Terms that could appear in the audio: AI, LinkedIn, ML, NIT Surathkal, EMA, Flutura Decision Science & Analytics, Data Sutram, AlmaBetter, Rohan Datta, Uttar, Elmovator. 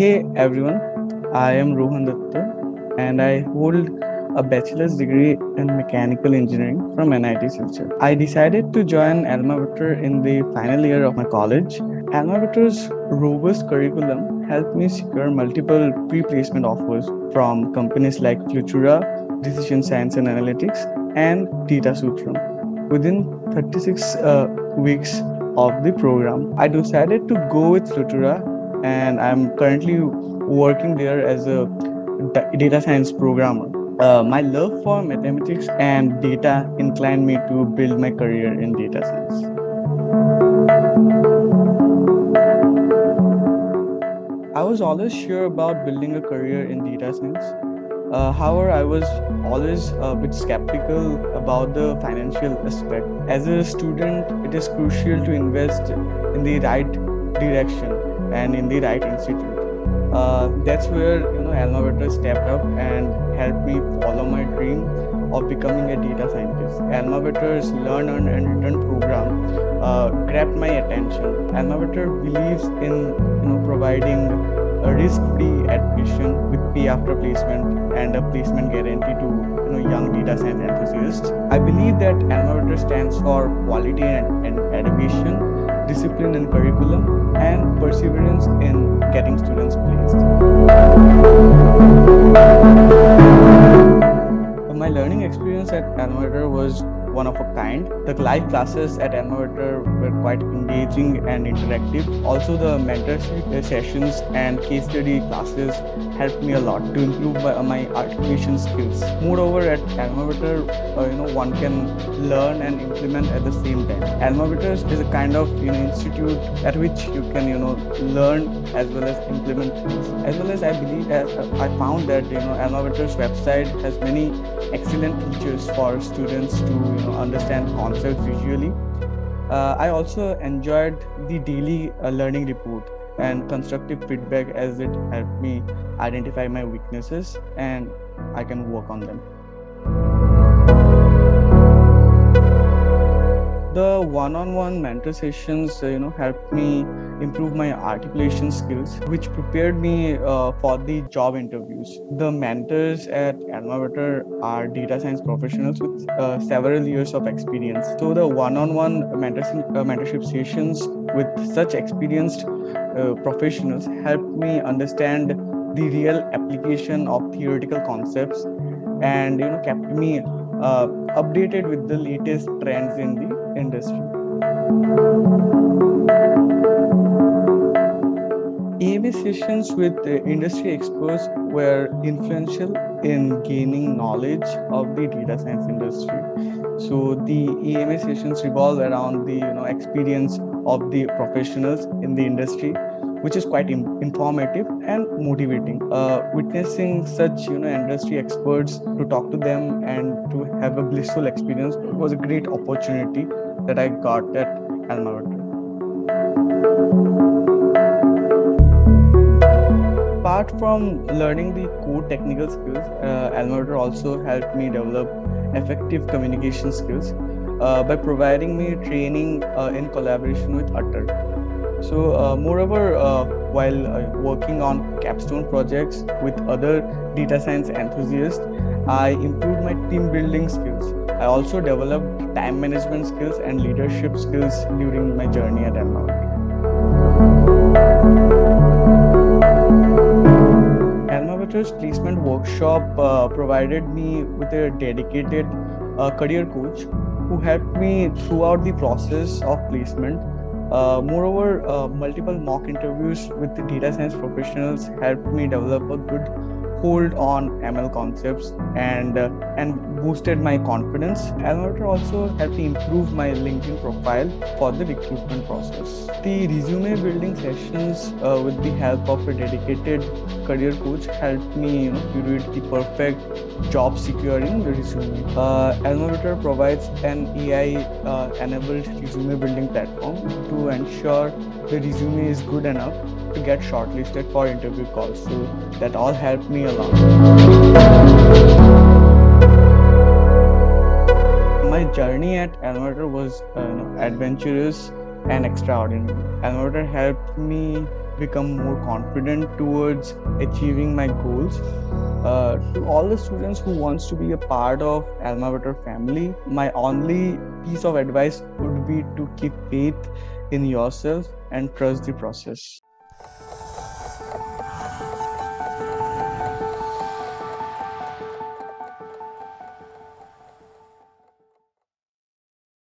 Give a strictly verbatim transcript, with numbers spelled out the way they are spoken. Hey everyone, I am Rohan Datta and I hold a bachelor's degree in mechanical engineering from N I T Surathkal. I decided to join AlmaBetter in the final year of my college. AlmaBetter's robust curriculum helped me secure multiple pre-placement offers from companies like Flutura, Decision Science and Analytics, and Data Sutram. Within thirty-six uh, weeks of the program, I decided to go with Flutura, and I'm currently working there as a data science programmer. Uh, my love for mathematics and data inclined me to build my career in data science. I was always sure about building a career in data science. Uh, however, I was always a bit skeptical about the financial aspect. As a student, it is crucial to invest in the right direction and in the right institute. Uh, that's where you know Elmovator stepped up and helped me follow my dream of becoming a data scientist. Elmovator's Learn, Earn and Return program uh, grabbed my attention. Elmovator believes in you know providing a risk-free admission with pay after placement and a placement guarantee to you know young data science enthusiasts. I believe that Elmovator stands for quality and, and education, discipline in curriculum, and perseverance in getting students placed. My learning experience at Elmovator was one of a kind. The live classes at Elmovator were quite engaging and interactive. Also, the mentorship sessions and case study classes helped me a lot to improve my articulation skills. Moreover, at Elmovator, uh, you know, one can learn and implement at the same time. Elmovator is a kind of you know, institute at which you can you know learn as well as implement things. As well as I believe, as I found that you know Elmovator's website has many excellent features for students to You know, understand concepts visually. Uh, I also enjoyed the daily uh, learning report and constructive feedback, as it helped me identify my weaknesses and I can work on them. The one-on-one mentor sessions, uh, you know, helped me improve my articulation skills, which prepared me uh, for the job interviews. The mentors at Elmovator are data science professionals with uh, several years of experience. So the one-on-one mentor uh, mentorship sessions with such experienced uh, professionals helped me understand the real application of theoretical concepts, and you know, kept me uh, updated with the latest trends in the industry. E M A sessions with industry experts were influential in gaining knowledge of the data science industry. So the E M A sessions revolve around the you know experience of the professionals in the industry, which is quite informative and motivating. Uh, witnessing such you know industry experts, to talk to them and to have a blissful experience, was a great opportunity that I got at Elmovator. Apart from learning the core technical skills, uh, Elmovator also helped me develop effective communication skills uh, by providing me training uh, in collaboration with Uttar. So, uh, moreover, uh, while uh, working on capstone projects with other data science enthusiasts, I improved my team building skills. I also developed time management skills and leadership skills during my journey at Elmovator. Elmovator's placement workshop uh, provided me with a dedicated uh, career coach who helped me throughout the process of placement. Uh, moreover, uh, multiple mock interviews with the data science professionals helped me develop a good hold on M L concepts and uh, and boosted my confidence. Elmovator also helped me improve my LinkedIn profile for the recruitment process. The resume building sessions uh, with the help of a dedicated career coach helped me you know, curate the perfect job securing resume. Uh, Elmovator provides an A I uh, enabled resume building platform to ensure the resume is good enough to get shortlisted for interview calls. So that all helped me a lot. My journey at Elmovator was uh, adventurous and extraordinary. Elmovator helped me become more confident towards achieving my goals. Uh, to all the students who wants to be a part of AlmaBetter family, my only piece of advice would be to keep faith in yourself and trust the process.